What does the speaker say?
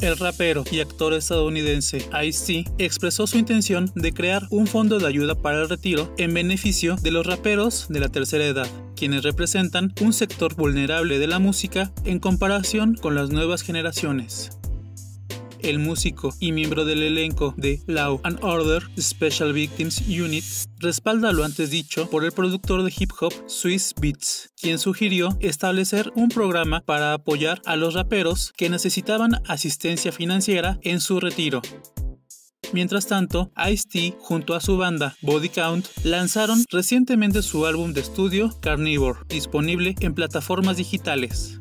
El rapero y actor estadounidense Ice-T expresó su intención de crear un fondo de ayuda para el retiro en beneficio de los raperos de la tercera edad, quienes representan un sector vulnerable de la música en comparación con las nuevas generaciones. El músico y miembro del elenco de Law and Order Special Victims Unit respalda lo antes dicho por el productor de hip hop Swiss Beats, quien sugirió establecer un programa para apoyar a los raperos que necesitaban asistencia financiera en su retiro. Mientras tanto, Ice-T junto a su banda Body Count lanzaron recientemente su álbum de estudio Carnivore, disponible en plataformas digitales.